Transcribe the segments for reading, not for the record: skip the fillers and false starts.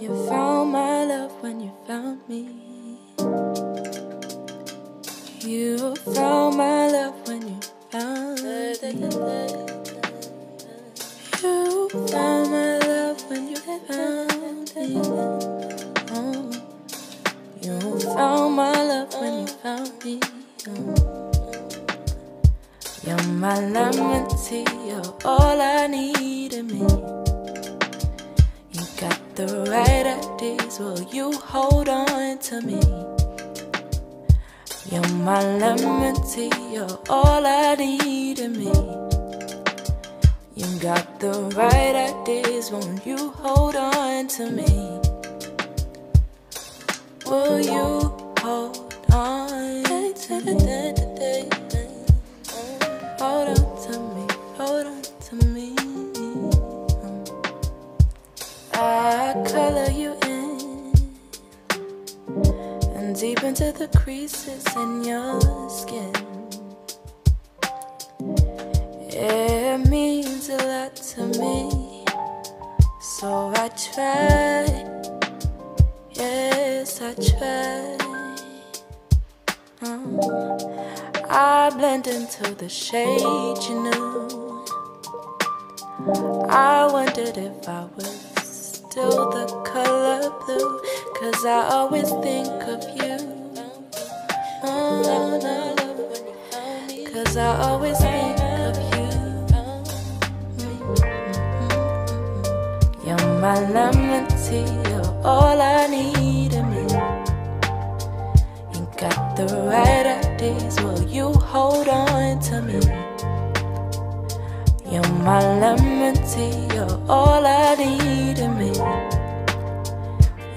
You found my love when you found me. You found my love when you found me. You found my love when you found me. You found my love when you found me. You're my lemon tea, you're all I need in me. You got the right ideas, will you hold on to me? You're my lemon tea, you're all I need in me. You got the right ideas, won't you hold on to me? Will you hold on to me? Hold on to me, hold on to me. I color you in and deep into the creases in your skin. It means a lot to me, so I try. Yes, I try. I blend into the shade, you know. I wondered if I was still the color blue, 'cause I always think of you. Oh, 'cause I always think of you. You're my lemon tea, you're all I need in me. You got the right ideas, will you hold on to me? You're my lemon tea, you're all I need in me.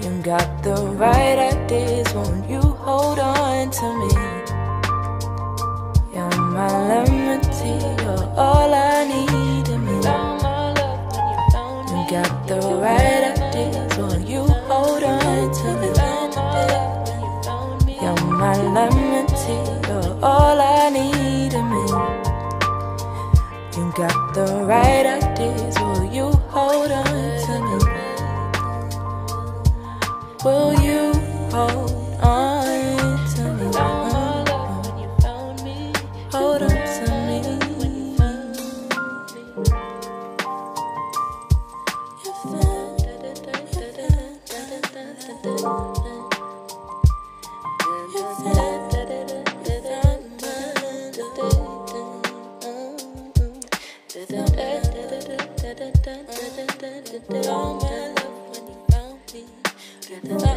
You got the right ideas, won't you hold on to me? You're my lemon tea, you're all I need in me. You got the right ideas, won't you hold on to me? You're my lemon tea, you're all I need in me. You got the right ideas, will you hold on to me? Will you hold on to me? Hold on to me. All my love when you found me.